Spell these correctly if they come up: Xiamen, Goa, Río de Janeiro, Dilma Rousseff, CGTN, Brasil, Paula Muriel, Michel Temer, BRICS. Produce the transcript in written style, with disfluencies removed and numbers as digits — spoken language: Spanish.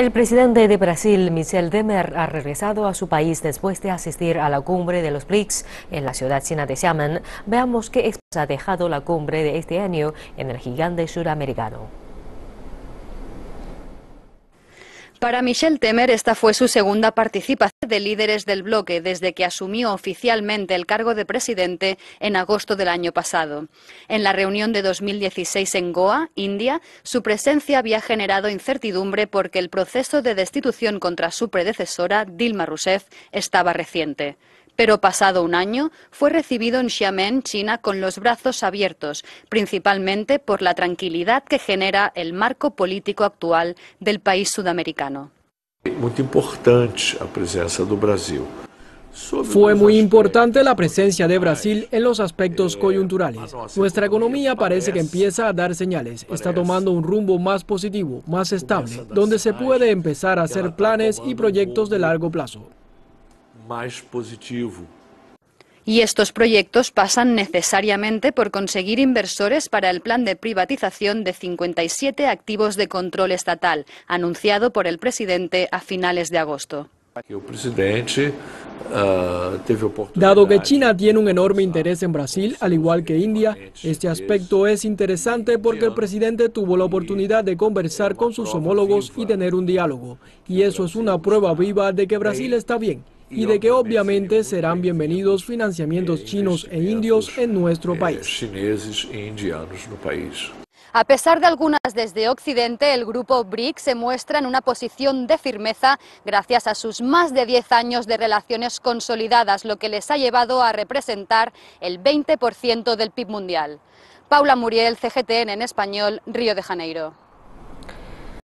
El presidente de Brasil, Michel Temer, ha regresado a su país después de asistir a la cumbre de los BRICS en la ciudad china de Xiamen. Veamos qué ha dejado la cumbre de este año en el gigante suramericano. Para Michel Temer, esta fue su segunda participación de líderes del bloque desde que asumió oficialmente el cargo de presidente en agosto del año pasado. En la reunión de 2016 en Goa, India, su presencia había generado incertidumbre porque el proceso de destitución contra su predecesora, Dilma Rousseff, estaba reciente. Pero pasado un año, fue recibido en Xiamen, China, con los brazos abiertos, principalmente por la tranquilidad que genera el marco político actual del país sudamericano. Fue muy importante la presencia de Brasil en los aspectos coyunturales. Nuestra economía parece que empieza a dar señales, está tomando un rumbo más positivo, más estable, donde se puede empezar a hacer planes y proyectos de largo plazo. Más positivo. Y estos proyectos pasan necesariamente por conseguir inversores para el plan de privatización de 57 activos de control estatal, anunciado por el presidente a finales de agosto. El presidente... Dado que China tiene un enorme interés en Brasil, al igual que India, este aspecto es interesante porque el presidente tuvo la oportunidad de conversar con sus homólogos y tener un diálogo. Y eso es una prueba viva de que Brasil está bien y de que obviamente serán bienvenidos financiamientos chinos e indios en nuestro país. A pesar de algunas desde Occidente, el grupo BRICS se muestra en una posición de firmeza gracias a sus más de 10 años de relaciones consolidadas, lo que les ha llevado a representar el 20% del PIB mundial. Paula Muriel, CGTN en español, Río de Janeiro.